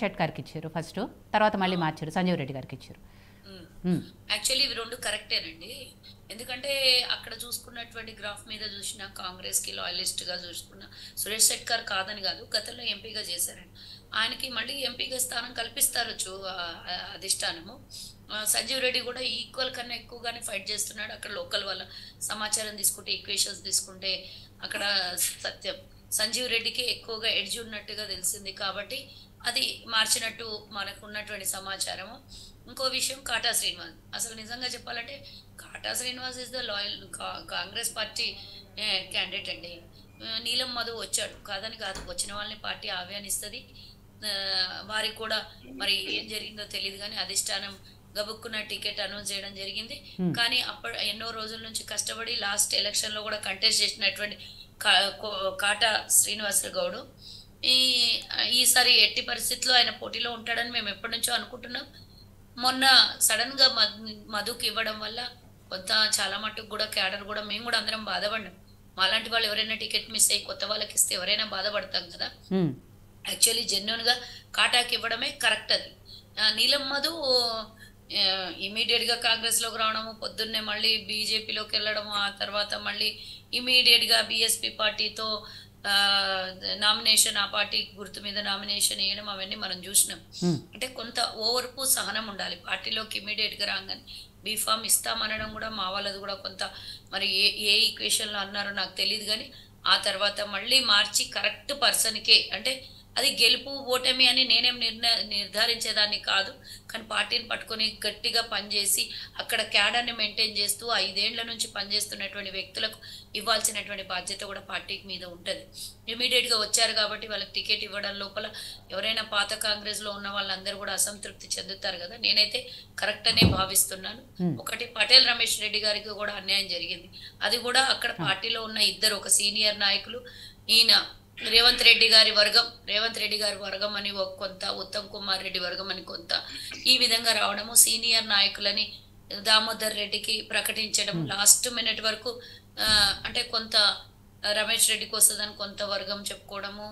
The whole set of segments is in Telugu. షట్ గారికి ఇచ్చారు ఫస్ట్, తర్వాత మళ్ళీ మార్చారు సంజీవ్ రెడ్డి గారికి ఇచ్చారు. యాక్చువల్లీ ఇవి రెండు కరెక్టేనండి. ఎందుకంటే అక్కడ చూసుకున్నటువంటి గ్రాఫ్ మీద చూసినా కాంగ్రెస్కి లాయలిస్ట్గా చూసుకున్నా సురేష్ శెట్కర్ కాదని కాదు, గతంలో ఎంపీగా చేశారండి. ఆయనకి మళ్ళీ ఎంపీగా స్థానం కల్పిస్తారు అధిష్టానము. సంజీవ్ రెడ్డి కూడా ఈక్వల్ కన్నా ఎక్కువగానే ఫైట్ చేస్తున్నాడు. అక్కడ లోకల్ వాళ్ళ సమాచారం తీసుకుంటే, ఈక్వేషన్స్ తీసుకుంటే అక్కడ సంజీవ్ రెడ్డికి ఎక్కువగా ఎడ్జ్ ఉన్నట్టుగా తెలిసింది. కాబట్టి అది మార్చినట్టు మనకు ఉన్నటువంటి సమాచారము. ఇంకో విషయం కాటా శ్రీనివాస్, అసలు నిజంగా చెప్పాలంటే Kata Srinivas is the loyal Congress party candidate అండి. నీలం మధు వచ్చాడు కాదని కాదు, వచ్చిన వాళ్ళని పార్టీ ఆహ్వానిస్తుంది. వారికి కూడా మరి ఏం జరిగిందో తెలియదు కానీ అధిష్టానం గబుక్కున్న టికెట్ అనౌన్స్ చేయడం జరిగింది. కానీ అప్పుడు ఎన్నో రోజుల నుంచి కష్టపడి లాస్ట్ ఎలక్షన్ లో కూడా కంటెస్ట్ చేసినటువంటి కాటా శ్రీనివాసరావు ఈసారి ఎట్టి పరిస్థితుల్లో ఆయన పోటీలో ఉంటాడని మేము ఎప్పటి నుంచో అనుకుంటున్నాం. మొన్న సడన్ గా మధుకి ఇవ్వడం వల్ల కొత్త చాలా మటుకు కూడా క్యాడర్ కూడా మేము కూడా అందరం బాధపడ్డాం. మాలాంటి వాళ్ళు ఎవరైనా టికెట్ మిస్ అయ్యి కొత్త వాళ్ళకి ఇస్తే ఎవరైనా బాధపడతాం కదా. యాక్చువల్లీ జెన్యున్ గా కాటాకి ఇవ్వడమే కరెక్ట్. అది నీలం మధు ఇమీడియట్ గా కాంగ్రెస్ లోకి రావడము, పొద్దున్నే మళ్ళీ బీజేపీలోకి వెళ్ళడము, ఆ తర్వాత మళ్ళీ ఇమీడియట్ గా బిఎస్పీ పార్టీతో నామినేషన్, ఆ పార్టీ గుర్తు మీద నామినేషన్ వేయడం అవన్నీ మనం చూసినాం. అంటే కొంత ఓర్పు సహనం ఉండాలి. పార్టీలోకి ఇమీడియట్ గా రాగానే బీఫామ్ ఇస్తామనడం కూడా మా వాళ్ళది కూడా కొంత మరి ఏ ఈక్వేషన్ లో అన్నారో నాకు తెలియదు. కానీ ఆ తర్వాత మళ్ళీ మార్చి కరెక్ట్ పర్సన్ కే, అంటే అది గెలుపు ఓటమి అని నేనేం నిర్ధారించేదాన్ని కాదు. కానీ పార్టీని పట్టుకొని గట్టిగా పనిచేసి అక్కడ క్యాడర్ని మెయింటైన్ చేస్తూ 5 ఏళ్ల నుంచి పనిచేస్తున్నటువంటి వ్యక్తులకు ఇవ్వాల్సినటువంటి బాధ్యత కూడా పార్టీకి మీద ఉంటుంది. ఇమీడియట్గా వచ్చారు కాబట్టి వాళ్ళకి టికెట్ ఇవ్వడం లోపల ఎవరైనా పాత కాంగ్రెస్లో ఉన్న వాళ్ళందరూ కూడా అసంతృప్తి చెందుతారు కదా. నేనైతే కరెక్ట్ అనే భావిస్తున్నాను. ఒకటి పటేల్ రమేష్ రెడ్డి గారికి కూడా అన్యాయం జరిగింది. అది కూడా అక్కడ పార్టీలో ఉన్న ఇద్దరు, ఒక సీనియర్ నాయకులు, ఈయన రేవంత్ రెడ్డి గారి వర్గం అని కొంత, ఉత్తమ్ కుమార్ రెడ్డి వర్గం అని కొంత, ఈ విధంగా రావడము, సీనియర్ నాయకులని దామోదర్ రెడ్డికి ప్రకటించడం, లాస్ట్ మినిట్ వరకు అంటే కొంత రమేష్ రెడ్డికి వస్తుందని కొంత వర్గం చెప్పుకోవడము,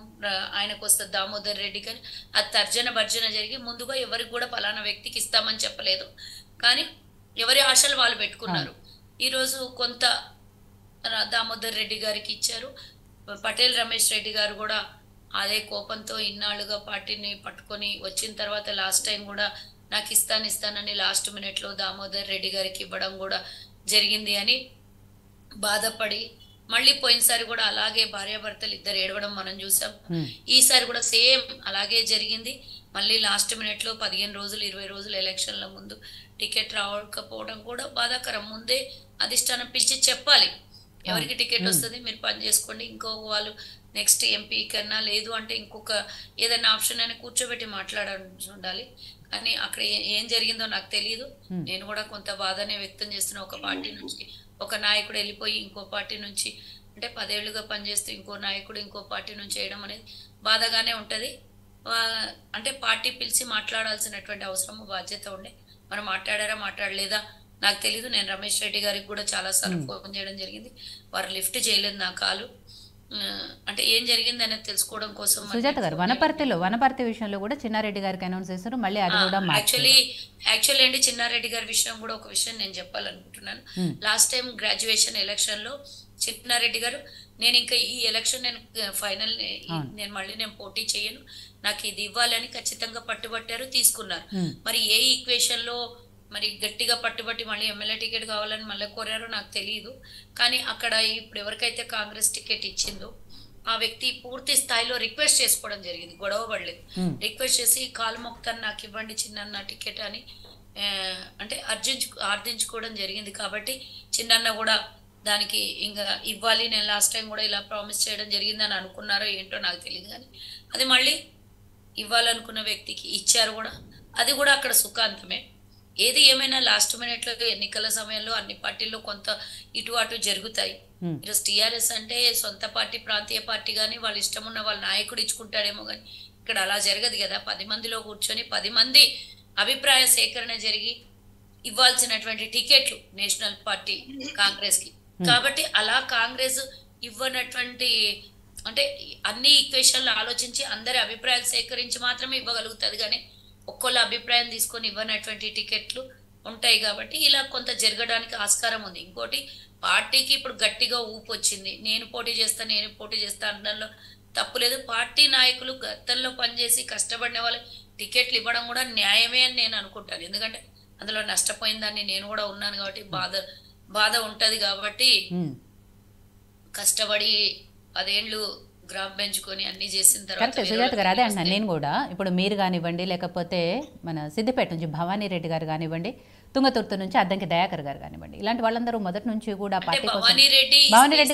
ఆయనకు వస్తుంది దామోదర్ రెడ్డికి అని, అది తర్జన భర్జన జరిగి ముందుగా ఎవరికి కూడా పలానా వ్యక్తికి ఇస్తామని చెప్పలేదు. కానీ ఎవరి ఆశలు వాళ్ళు పెట్టుకున్నారు. ఈరోజు కొంత దామోదర్ రెడ్డి గారికి ఇచ్చారు. పటేల్ రమేష్ రెడ్డి గారు కూడా అదే కోపంతో ఇన్నాళ్ళుగా పార్టీని పట్టుకొని వచ్చిన తర్వాత లాస్ట్ టైం కూడా నాకు ఇస్తానని లాస్ట్ మినిట్లో దామోదర్ రెడ్డి గారికి ఇవ్వడం కూడా జరిగింది అని బాధపడి మళ్ళీ పోయినసారి కూడా అలాగే భార్యాభర్తలు ఇద్దరు ఏడవడం మనం చూసాం. ఈసారి కూడా సేమ్ అలాగే జరిగింది. మళ్ళీ లాస్ట్ మినిట్లో 15 రోజులు 20 రోజులు ఎలక్షన్ల ముందు టికెట్ రావకపోవడం కూడా బాధాకరం. ముందే అధిష్టానం పిలిచి చెప్పాలి ఎవరికి టికెట్ వస్తుంది, మీరు పని చేసుకోండి, ఇంకో వాళ్ళు నెక్స్ట్ ఎంపీ కన్నా లేదు అంటే ఇంకొక ఏదైనా ఆప్షన్ అయినా కూర్చోబెట్టి మాట్లాడాల్సి ఉండాలి. కానీ అక్కడ ఏం జరిగిందో నాకు తెలియదు. నేను కూడా కొంత బాధనే వ్యక్తం చేస్తున్నా. ఒక పార్టీ నుంచి ఒక నాయకుడు వెళ్ళిపోయి ఇంకో పార్టీ నుంచి, అంటే 10 ఏళ్లుగా పనిచేస్తూ ఇంకో నాయకుడు ఇంకో పార్టీ నుంచి చేయడం అనేది బాధగానే ఉంటుంది. అంటే పార్టీ పిలిచి మాట్లాడాల్సినటువంటి అవసరము, బాధ్యత ఉండే మనం మాట్లాడారా మాట్లాడలేదా నాకు తెలీదు. నేను రమేష్ రెడ్డి గారికి కూడా చాలాసార్లు ఫోన్ చేయడం జరిగింది, వారు లిఫ్ట్ చేయలేదు నా కాలు. అంటే ఏం జరిగింది అనేది తెలుసుకోవడం కోసం. సుజాత గారు వనపర్తి విషయంలో కూడా చిన్నారెడ్డి గారికి అనౌన్స్ చేశారు. మళ్ళీ యాక్చువల్లీ అండి చిన్నారెడ్డి గారి విషయం కూడా ఒక విషయం నేను చెప్పాలనుకుంటున్నాను. లాస్ట్ టైం గ్రాడ్యుయేషన్ ఎలక్షన్ లో చిన్నారెడ్డి గారు, నేను ఇంకా ఈ ఎలక్షన్ నేను ఫైనల్ పోటీ చేయను, నాకు ఇది ఇవ్వాలని ఖచ్చితంగా పట్టుబట్టారు, తీసుకున్నారు. మరి ఏ ఈక్వేషన్ లో మరి గట్టిగా పట్టుబట్టి మళ్ళీ ఎమ్మెల్యే టికెట్ కావాలని మళ్ళీ కోరారో నాకు తెలియదు. కానీ అక్కడ ఇప్పుడు ఎవరికైతే కాంగ్రెస్ టికెట్ ఇచ్చిందో ఆ వ్యక్తి పూర్తి స్థాయిలో రిక్వెస్ట్ చేసుకోవడం జరిగింది, గొడవ పడలేదు. రిక్వెస్ట్ చేసి కాలు మొక్కుతాను నాకు ఇవ్వండి చిన్న టికెట్ అని అంటే ఆర్జించుకోవడం జరిగింది. కాబట్టి చిన్న కూడా దానికి ఇంకా ఇవ్వాలి, నేను లాస్ట్ టైం కూడా ఇలా ప్రామిస్ చేయడం జరిగిందని అనుకున్నారో ఏంటో నాకు తెలియదు. కానీ అది మళ్ళీ ఇవ్వాలనుకున్న వ్యక్తికి ఇచ్చారు కూడా, అది కూడా అక్కడ సుఖాంతమే. ఏది ఏమైనా లాస్ట్ మినిట్ లో ఎన్నికల సమయంలో అన్ని పార్టీల్లో కొంత ఇటు అటు జరుగుతాయి. ఈరోజు టీఆర్ఎస్ అంటే సొంత పార్టీ, ప్రాంతీయ పార్టీ గానీ వాళ్ళు ఇష్టం ఉన్న వాళ్ళ నాయకుడు ఇచ్చుకుంటాడేమో కానీ ఇక్కడ అలా జరగదు కదా. 10 మందిలో కూర్చొని 10 మంది అభిప్రాయ సేకరణ జరిగి ఇవ్వాల్సినటువంటి టికెట్లు నేషనల్ పార్టీ కాంగ్రెస్ కి. కాబట్టి అలా కాంగ్రెస్ ఇవ్వనటువంటి అంటే అన్ని ఈక్వేషన్లు ఆలోచించి అందరి అభిప్రాయాలు సేకరించి మాత్రమే ఇవ్వగలుగుతది కానీ ఒక్కొల్ల అభిప్రాయం తీసుకొని ఇవ్వనటువంటి టికెట్లు ఉంటాయి కాబట్టి ఇలా కొంత జరగడానికి ఆస్కారం ఉంది. ఇంకోటి పార్టీకి ఇప్పుడు గట్టిగా ఊపు వచ్చింది, నేను పోటీ చేస్తా అనడంలో తప్పు లేదు. పార్టీ నాయకులు గతంలో పనిచేసి కష్టపడిన వాళ్ళు టికెట్లు ఇవ్వడం కూడా న్యాయమే అని నేను అనుకుంటాను. ఎందుకంటే అందులో నష్టపోయిన దాన్ని నేను కూడా ఉన్నాను కాబట్టి బాధ ఉంటుంది కాబట్టి కష్టపడి 10 ఏళ్ళు గ్రాఫ్ పెంచుకొని అన్ని చేసిన తర్వాత సుజాత గారు అదే అంటున్నాను నేను కూడా. ఇప్పుడు మీరు కానివ్వండి, లేకపోతే మన సిద్దిపేట నుంచి భవానీ రెడ్డి గారు కానివ్వండి, తుంగతుర్తి నుంచి అద్దంకి దయాకర్ గారు కానివ్వండి, ఇలాంటి వాళ్ళందరూ మొదటి నుంచి కూడా భవానీ రెడ్డి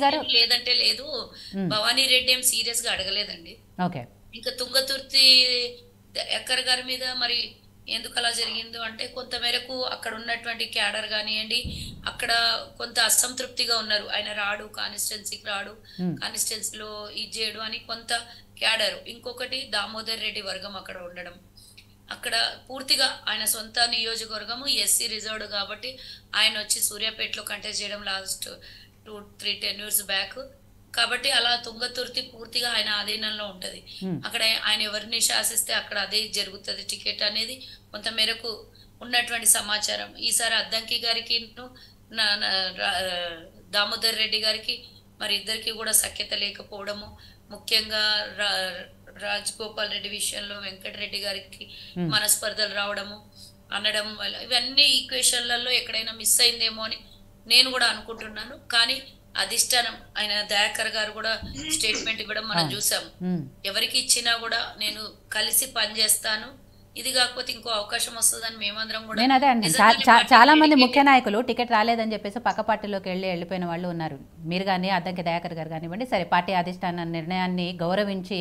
గారు లేదంటే లేదు, భవానీ రెడ్డి ఏం సీరియస్ గా అడగలేదండి. ఓకే, ఇంకా తుంగతుర్తి దయాకర్ గారి మీద మరి ఎందుకు అలా జరిగిందో అంటే కొంత మేరకు అక్కడ ఉన్నటువంటి క్యాడర్ కానివ్వండి, అక్కడ కొంత అసంతృప్తిగా ఉన్నారు. ఆయన రాడు, కాన్స్టిట్యున్సీకి రాడు, కాన్స్టిట్యున్సీలో ఇది చేయడు అని కొంత క్యాడరు. ఇంకొకటి దామోదర్ రెడ్డి వర్గం అక్కడ ఉండడం, అక్కడ పూర్తిగా ఆయన సొంత నియోజకవర్గము ఎస్సీ రిజర్వ్డ్ కాబట్టి ఆయన వచ్చి సూర్యాపేటలో కంటెస్ట్ చేయడం లాస్ట్ 2-3 టెన్యూర్స్ బ్యాక్ కాబట్టి అలా తుంగతుర్తి పూర్తిగా ఆయన ఆధీనంలో ఉంటది. అక్కడ ఆయన ఎవరిని శాసిస్తే అక్కడ అదే జరుగుతుంది టికెట్ అనేది కొంత మేరకు ఉన్నటువంటి సమాచారం. ఈసారి అద్దంకి గారికి దామోదర్ రెడ్డి గారికి మరి ఇద్దరికి కూడా సఖ్యత లేకపోవడము, ముఖ్యంగా రాజగోపాల్ రెడ్డి విషయంలో వెంకటరెడ్డి గారికి మనస్పర్ధలు రావడము అనడం వల్ల ఇవన్నీ ఈక్వేషన్లలో ఎక్కడైనా మిస్ అయిందేమో అని నేను కూడా అనుకుంటున్నాను. కానీ అధిష్టానం ఆయన దయాకర్ గారు కూడా స్టేట్మెంట్ ఇవ్వడం మనం చూసాము, ఎవరికి ఇచ్చినా కూడా నేను కలిసి పనిచేస్తాను, ఇది కాకపోతే ఇంకో అవకాశం వస్తుందని మేమందరం కూడా. నేను అదే అండి, చాలా మంది ముఖ్య నాయకులు టికెట్ రాలేదని చెప్పేసి పక్క పార్టీలోకి వెళ్ళిపోయిన వాళ్ళు ఉన్నారు. మీరు కానీ అద్దంకి దయాకర్ గారు కానివ్వండి, సరే పార్టీ అధిష్టాన నిర్ణయాన్ని గౌరవించి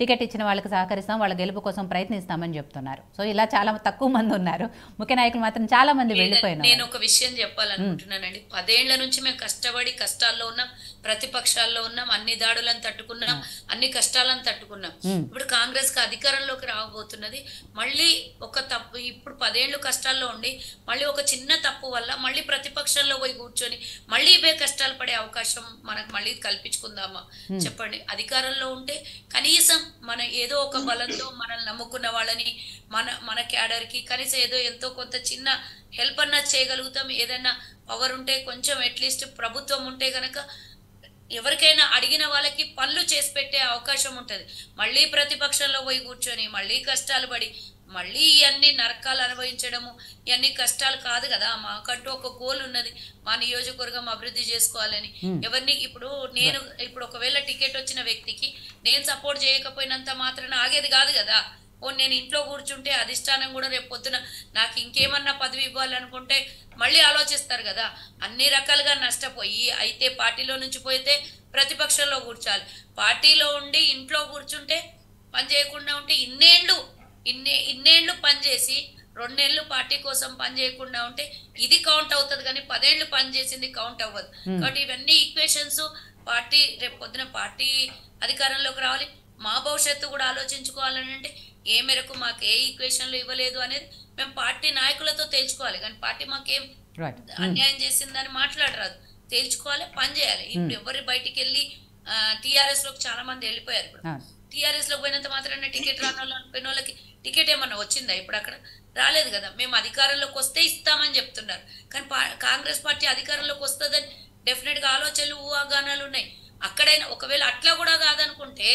టికెట్ ఇచ్చిన వాళ్ళకి సహకరిస్తాం, వాళ్ళ గెలుపు కోసం ప్రయత్నిస్తామని చెప్తున్నారు. సో ఇలా చాలా తక్కువ మంది ఉన్నారు, ముఖ్య నాయకులు మాత్రం చాలా మంది వెళ్ళిపోయినారు. నేను ఒక విషయం చెప్పాలనుకుంటున్నానండి, 10 ఏళ్ల నుంచి మేము కష్టపడి కష్టాల్లో ఉన్నాం, ప్రతిపక్షాల్లో ఉన్నాం, అన్ని దాడులను తట్టుకున్నాం, అన్ని కష్టాలను తట్టుకున్నాం. ఇప్పుడు కాంగ్రెస్ కి అధికారంలోకి రాబోతున్నది, మళ్ళీ ఒక తప్పు, ఇప్పుడు 10 ఏళ్లు కష్టాల్లో ఉండి మళ్ళీ ఒక చిన్న తప్పు వల్ల మళ్ళీ ప్రతిపక్షంలో పోయి కూర్చొని మళ్ళీ ఇవే కష్టాలు పడే అవకాశం మనకు మళ్ళీ కల్పించుకుందామా చెప్పండి. అధికారంలో ఉంటే కనీసం మన ఏదో ఒక బలంతో మనల్ని నమ్ముకున్న వాళ్ళని మన క్యాడర్ కి కనీసం ఏదో ఎంతో కొంత చిన్న హెల్ప్ అన్నా చేయగలుగుతాం. ఏదైనా పవర్ ఉంటే కొంచెం అట్లీస్ట్ ప్రభుత్వం ఉంటే గనక ఎవరికైనా అడిగిన వాళ్ళకి పనులు చేసి పెట్టే అవకాశం ఉంటుంది. మళ్ళీ ప్రతిపక్షంలో పోయి కూర్చొని మళ్ళీ కష్టాలు పడి మళ్ళీ ఇవన్నీ నరకాలు అనుభవించడము ఇవన్నీ కష్టాలు కాదు కదా. మాకంటూ ఒక గోల్ ఉన్నది, మా నియోజకవర్గం అభివృద్ధి చేసుకోవాలని. ఎవరిని ఇప్పుడు ఒకవేళ టికెట్ వచ్చిన వ్యక్తికి నేను సపోర్ట్ చేయకపోయినంత మాత్రాన ఆగేది కాదు కదా. నేను ఇంట్లో కూర్చుంటే అధిష్టానం కూడా రేపు పొద్దున నాకు ఇంకేమన్నా పదవి ఇవ్వాలనుకుంటే మళ్ళీ ఆలోచిస్తారు కదా. అన్ని రకాలుగా నష్టపోయి అయితే పార్టీలో నుంచి పోయితే ప్రతిపక్షంలో కూర్చోాలి, పార్టీలో ఉండి ఇంట్లో కూర్చుంటే పని చేయకుండా ఉంటే ఇన్నేళ్ళు పనిచేసి 2 ఏళ్ళు పార్టీ కోసం పని చేయకుండా ఉంటే ఇది కౌంట్ అవుతుంది కానీ 10 ఏళ్ళు పనిచేసింది కౌంట్ అవ్వదు. కాబట్టి ఇవన్నీ ఈక్వేషన్స్ పార్టీ రేపు పొద్దున పార్టీ అధికారంలోకి రావాలి, మా భవిష్యత్తు కూడా ఆలోచించుకోవాలని అంటే ఏ మేరకు మాకు ఏ ఈక్వేషన్లు ఇవ్వలేదు అనేది మేము పార్టీ నాయకులతో తేల్చుకోవాలి కానీ పార్టీ మాకేం అన్యాయం చేసిందని మాట్లాడరాదు. తేల్చుకోవాలి, పని చేయాలి. ఇప్పుడు ఎవరు బయటికి వెళ్ళి టీఆర్ఎస్ లోకి చాలా మంది వెళ్ళిపోయారు. ఇప్పుడు టీఆర్ఎస్ లో పోయినంత మాత్రాన టికెట్ రాని వాళ్ళకి టికెట్ ఏమన్నా వచ్చిందా? ఇప్పుడు అక్కడ రాలేదు కదా. మేము అధికారంలోకి వస్తే ఇస్తామని చెప్తున్నారు కానీ కాంగ్రెస్ పార్టీ అధికారంలోకి వస్తుందని డెఫినెట్ గా ఆలోచనలు ఊహాగానాలు ఉన్నాయి. అక్కడైనా ఒకవేళ అట్లా కూడా కాదనుకుంటే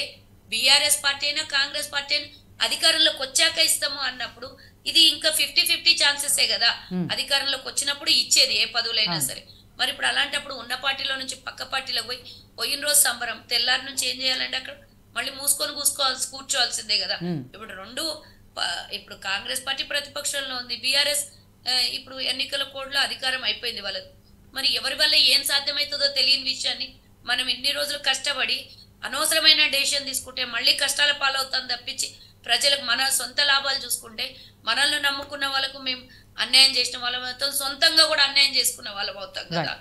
బీఆర్ఎస్ పార్టీ అయినా కాంగ్రెస్ పార్టీ అయినా అధికారంలోకి వచ్చాక ఇస్తాము అన్నప్పుడు ఇది ఇంకా 50-50 ఛాన్సెసే కదా అధికారంలోకి వచ్చినప్పుడు ఇచ్చేది ఏ పదవులైనా సరే. మరి ఇప్పుడు అలాంటప్పుడు ఉన్న పార్టీలో నుంచి పక్క పార్టీలోకి పోయిన రోజు సంబరం, తెల్లారి నుంచి ఏం చేయాలంటే అక్కడ మళ్ళీ మూసుకోవాల్సి కూర్చోవాల్సిందే కదా. ఇప్పుడు ఇప్పుడు కాంగ్రెస్ పార్టీ ప్రతిపక్షంలో ఉంది, బీఆర్ఎస్ ఇప్పుడు ఎన్నికల కోడ్లో అధికారం అయిపోయింది వాళ్ళది. మరి ఎవరి వల్ల ఏం సాధ్యమవుతుందో తెలియని విషయాన్ని మనం ఇన్ని రోజులు కష్టపడి అనవసరమైన డెసిషన్ తీసుకుంటే మళ్ళీ కష్టాల పాలవుతాం తప్పించి ప్రజలకు మన సొంత లాభాలు చూసుకుంటే మనల్ని నమ్ముకున్న వాళ్ళకు మేము అన్యాయం చేసిన వాళ్ళం అవుతాం, సొంతంగా కూడా అన్యాయం చేసుకున్న వాళ్ళం అవుతాం కదా.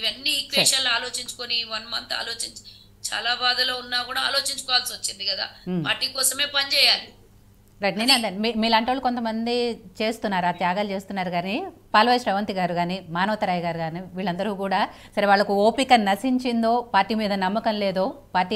ఇవన్నీ ఈక్వేషన్లు ఆలోచించుకొని 1 మంత్ ఆలోచించి చాలా బాధలో ఉన్నా కూడా ఆలోచించుకోవాల్సి వచ్చింది కదా. వాటి కోసమే పనిచేయాలి. రైట్, నేనే మీలాంటి వాళ్ళు కొంతమంది చేస్తున్నారు, ఆ త్యాగాలు చేస్తున్నారు కానీ పాల్వాయి శ్రవంతి గారు కానీ మానవతరాయ్ గారు కానీ వీళ్ళందరూ కూడా సరే వాళ్ళకు ఓపిక నశించిందో, పార్టీ మీద నమ్మకం లేదో, పార్టీ